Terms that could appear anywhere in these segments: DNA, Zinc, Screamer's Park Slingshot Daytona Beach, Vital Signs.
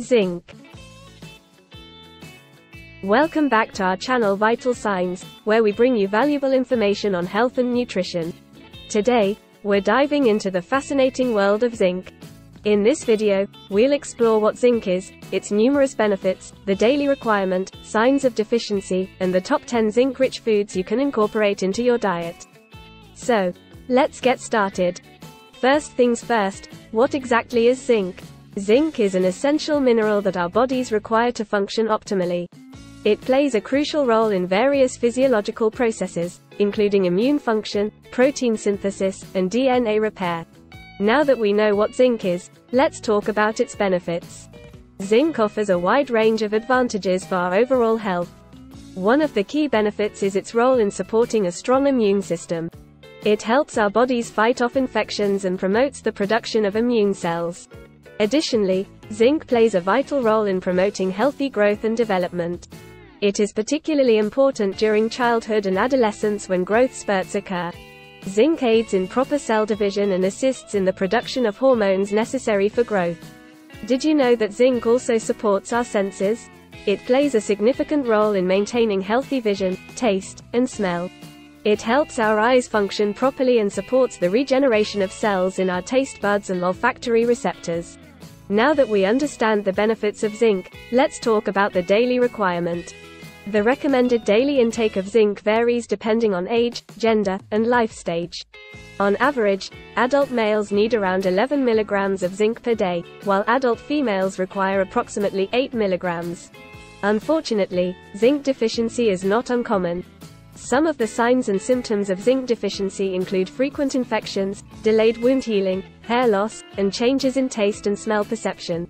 Zinc. Welcome back to our channel Vital Signs, where we bring you valuable information on health and nutrition. Today, we're diving into the fascinating world of zinc. In this video, we'll explore what zinc is, its numerous benefits, the daily requirement, signs of deficiency, and the top 10 zinc-rich foods you can incorporate into your diet. So, let's get started. First things first, what exactly is zinc? Zinc is an essential mineral that our bodies require to function optimally. It plays a crucial role in various physiological processes, including immune function, protein synthesis, and DNA repair. Now that we know what zinc is, let's talk about its benefits. Zinc offers a wide range of advantages for our overall health. One of the key benefits is its role in supporting a strong immune system. It helps our bodies fight off infections and promotes the production of immune cells. Additionally, zinc plays a vital role in promoting healthy growth and development. It is particularly important during childhood and adolescence when growth spurts occur. Zinc aids in proper cell division and assists in the production of hormones necessary for growth. Did you know that zinc also supports our senses? It plays a significant role in maintaining healthy vision, taste, and smell. It helps our eyes function properly and supports the regeneration of cells in our taste buds and olfactory receptors. Now that we understand the benefits of zinc, let's talk about the daily requirement. The recommended daily intake of zinc varies depending on age, gender, and life stage. On average, adult males need around 11 mg of zinc per day, while adult females require approximately 8 mg. Unfortunately, zinc deficiency is not uncommon. Some of the signs and symptoms of zinc deficiency include frequent infections, delayed wound healing, hair loss, and changes in taste and smell perception.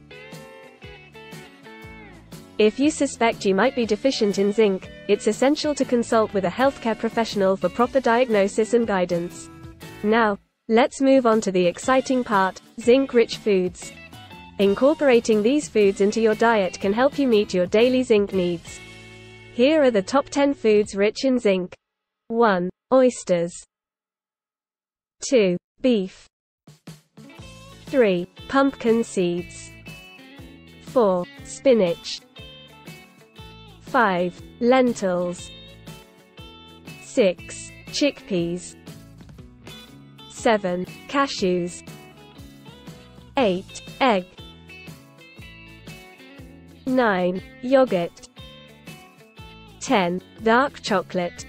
If you suspect you might be deficient in zinc, it's essential to consult with a healthcare professional for proper diagnosis and guidance. Now, let's move on to the exciting part, zinc-rich foods. Incorporating these foods into your diet can help you meet your daily zinc needs. Here are the top 10 foods rich in zinc. 1. Oysters. 2. Beef. 3. Pumpkin seeds. 4. Spinach. 5. Lentils. 6. Chickpeas. 7. Cashews. 8. Egg. 9. Yogurt. 10. Dark chocolate.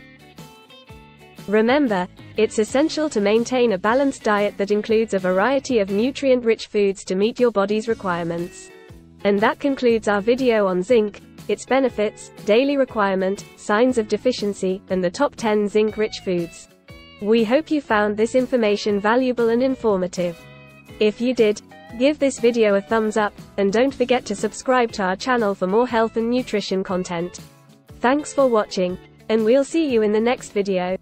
Remember, it's essential to maintain a balanced diet that includes a variety of nutrient-rich foods to meet your body's requirements. And that concludes our video on zinc, its benefits, daily requirement, signs of deficiency, and the top 10 zinc-rich foods. We hope you found this information valuable and informative. If you did, give this video a thumbs up, and don't forget to subscribe to our channel for more health and nutrition content. Thanks for watching, and we'll see you in the next video.